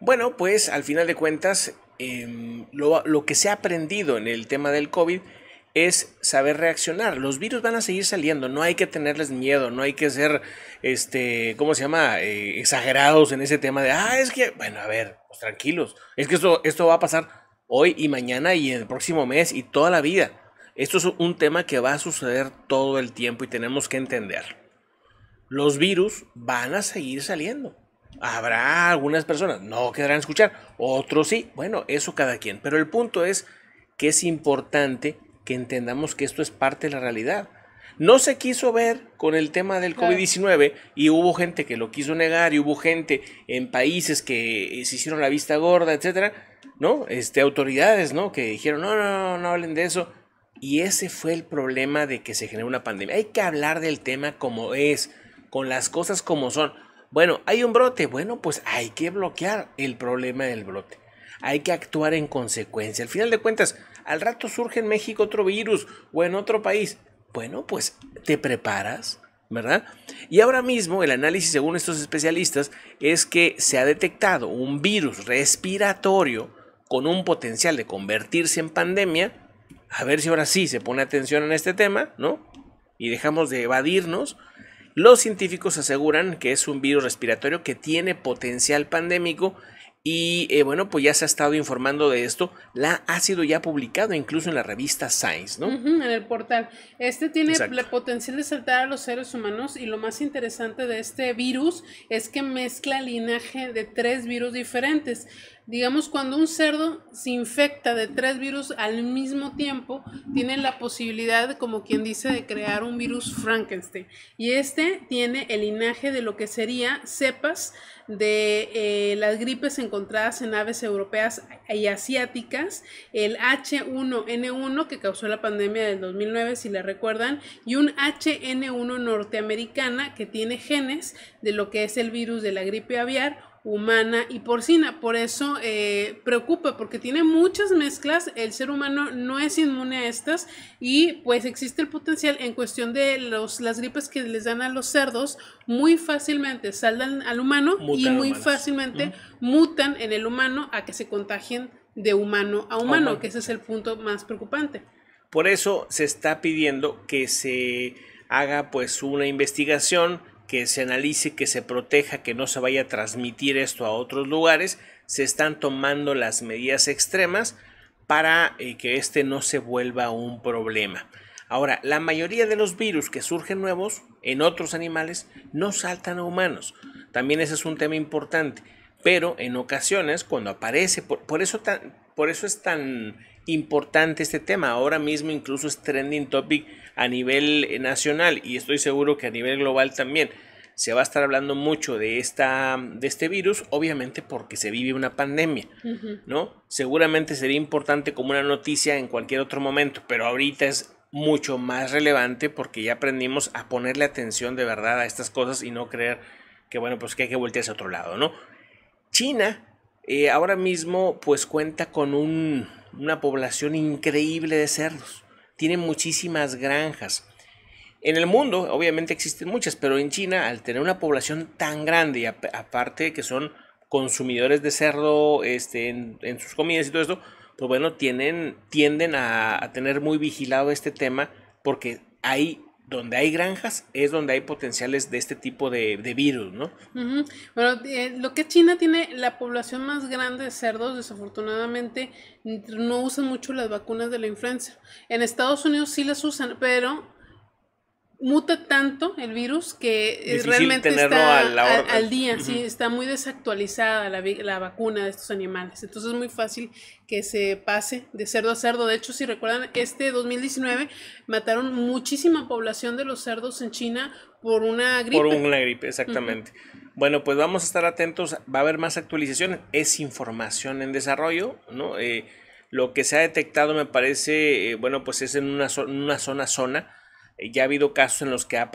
Bueno, pues al final de cuentas, lo que se ha aprendido en el tema del COVID es saber reaccionar. Los virus van a seguir saliendo, no hay que tenerles miedo, no hay que ser, exagerados en ese tema de, bueno, a ver, pues tranquilos, es que esto va a pasar hoy y mañana y el próximo mes y toda la vida. Esto es un tema que va a suceder todo el tiempo y tenemos que entenderlo. Los virus van a seguir saliendo. Habrá algunas personas, no querrán escuchar, otros sí, bueno, eso cada quien. Pero el punto es que es importante que entendamos que esto es parte de la realidad. No se quiso ver con el tema del COVID-19 y hubo gente que lo quiso negar y hubo gente en países que se hicieron la vista gorda, etcétera, ¿no? Autoridades, ¿no? Que dijeron, no hablen de eso. Y ese fue el problema de que se generó una pandemia. Hay que hablar del tema como es, con las cosas como son. Bueno, hay un brote, bueno, pues hay que bloquear el problema del brote. Hay que actuar en consecuencia. Al final de cuentas, al rato surge en México otro virus o en otro país. Bueno, pues te preparas, ¿verdad? Y ahora mismo el análisis, según estos especialistas, es que se ha detectado un virus respiratorio con un potencial de convertirse en pandemia. A ver si ahora sí se pone atención en este tema, ¿no? Y dejamos de evadirnos. Los científicos aseguran que es un virus respiratorio que tiene potencial pandémico y bueno, pues ya se ha estado informando de esto, ha sido ya publicado incluso en la revista Science, ¿no? En el portal. Tiene el potencial de saltar a los seres humanos y lo más interesante de este virus es que mezcla linaje de 3 virus diferentes. Digamos, cuando un cerdo se infecta de 3 virus al mismo tiempo, tiene la posibilidad, como quien dice, de crear un virus Frankenstein. Y este tiene el linaje de lo que sería cepas de las gripes encontradas en aves europeas y asiáticas, el H1N1 que causó la pandemia del 2009, si la recuerdan, y un HN1 norteamericana que tiene genes de lo que es el virus de la gripe aviar, humana y porcina. Por eso preocupa, porque tiene muchas mezclas, el ser humano no es inmune a estas y pues existe el potencial en cuestión de las gripes que les dan a los cerdos, muy fácilmente saldan al humano y muy fácilmente mutan en el humano a que se contagien de humano a humano, que ese es el punto más preocupante. Por eso se está pidiendo que se haga pues una investigación, que se analice, que se proteja, que no se vaya a transmitir esto a otros lugares. Se están tomando las medidas extremas para que este no se vuelva un problema. Ahora, la mayoría de los virus que surgen nuevos en otros animales no saltan a humanos. También ese es un tema importante, pero en ocasiones cuando aparece, por eso es tan importante este tema. Ahora mismo incluso es trending topic a nivel nacional y estoy seguro que a nivel global también se va a estar hablando mucho de este virus, obviamente porque se vive una pandemia, ¿no? Seguramente sería importante como una noticia en cualquier otro momento, pero ahorita es mucho más relevante porque ya aprendimos a ponerle atención de verdad a estas cosas y no creer que, bueno, pues que hay que voltearse a otro lado, ¿no? China ahora mismo pues cuenta con una población increíble de cerdos, tiene muchísimas granjas. En el mundo obviamente existen muchas, pero en China al tener una población tan grande y aparte que son consumidores de cerdo en sus comidas y todo esto, pues bueno, tienden a tener muy vigilado este tema porque hay... donde hay granjas es donde hay potenciales de este tipo de virus, ¿no? Bueno, lo que China tiene la población más grande de cerdos, desafortunadamente no usan mucho las vacunas de la influenza. En Estados Unidos sí las usan, pero muta tanto el virus que difícil realmente está al día, sí, está muy desactualizada la vacuna de estos animales, entonces es muy fácil que se pase de cerdo a cerdo. De hecho, si recuerdan, 2019 mataron muchísima población de los cerdos en China por una gripe. Por una gripe, exactamente. Bueno, pues vamos a estar atentos, va a haber más actualizaciones, es información en desarrollo, ¿no? Lo que se ha detectado me parece, bueno, pues es en una zona. Ya ha habido casos en los que ha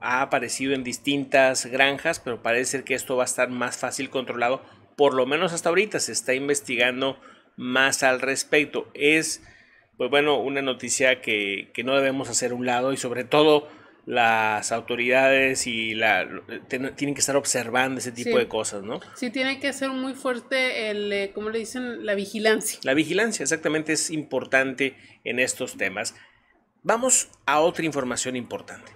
aparecido en distintas granjas, pero parece ser que esto va a estar más fácil controlado, por lo menos hasta ahorita se está investigando más al respecto. Es, pues bueno, una noticia que no debemos hacer a un lado y sobre todo las autoridades y tienen que estar observando ese tipo de cosas, ¿no? Sí, tiene que ser muy fuerte el, ¿cómo le dicen? La vigilancia. La vigilancia, exactamente, es importante en estos temas. Vamos a otra información importante.